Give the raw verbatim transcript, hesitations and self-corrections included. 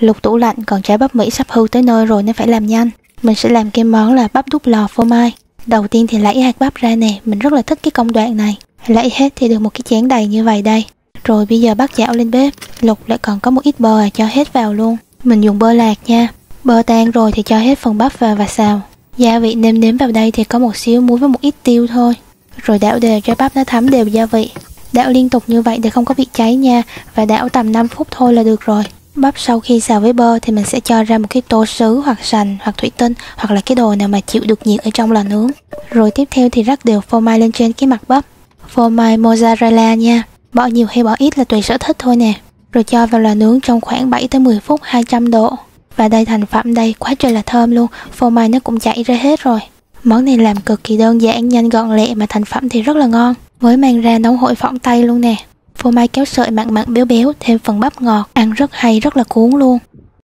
Lục tủ lạnh còn trái bắp Mỹ sắp hư tới nơi rồi nên phải làm nhanh. Mình sẽ làm cái món là bắp đút lò phô mai. Đầu tiên thì lấy hạt bắp ra nè, mình rất là thích cái công đoạn này. Lấy hết thì được một cái chén đầy như vậy đây. Rồi bây giờ bắt chảo lên bếp. Lục lại còn có một ít bơ à, cho hết vào luôn. Mình dùng bơ lạc nha. Bơ tan rồi thì cho hết phần bắp vào và xào. Gia vị nêm nếm vào đây thì có một xíu muối với một ít tiêu thôi. Rồi đảo đều cho bắp nó thấm đều gia vị. Đảo liên tục như vậy để không có bị cháy nha. Và đảo tầm năm phút thôi là được rồi. Bắp sau khi xào với bơ thì mình sẽ cho ra một cái tô sứ hoặc sành hoặc thủy tinh, hoặc là cái đồ nào mà chịu được nhiệt ở trong lò nướng. Rồi tiếp theo thì rắc đều phô mai lên trên cái mặt bắp. Phô mai mozzarella nha. Bỏ nhiều hay bỏ ít là tùy sở thích thôi nè. Rồi cho vào lò nướng trong khoảng bảy tới mười phút hai trăm độ. Và đây thành phẩm đây, quá trời là thơm luôn. Phô mai nó cũng chảy ra hết rồi. Món này làm cực kỳ đơn giản, nhanh gọn lẹ mà thành phẩm thì rất là ngon. Mới mang ra nóng hổi phỏng tay luôn nè. Phô mai kéo sợi mặn mặn béo béo, thêm phần bắp ngọt, ăn rất hay, rất là cuốn luôn.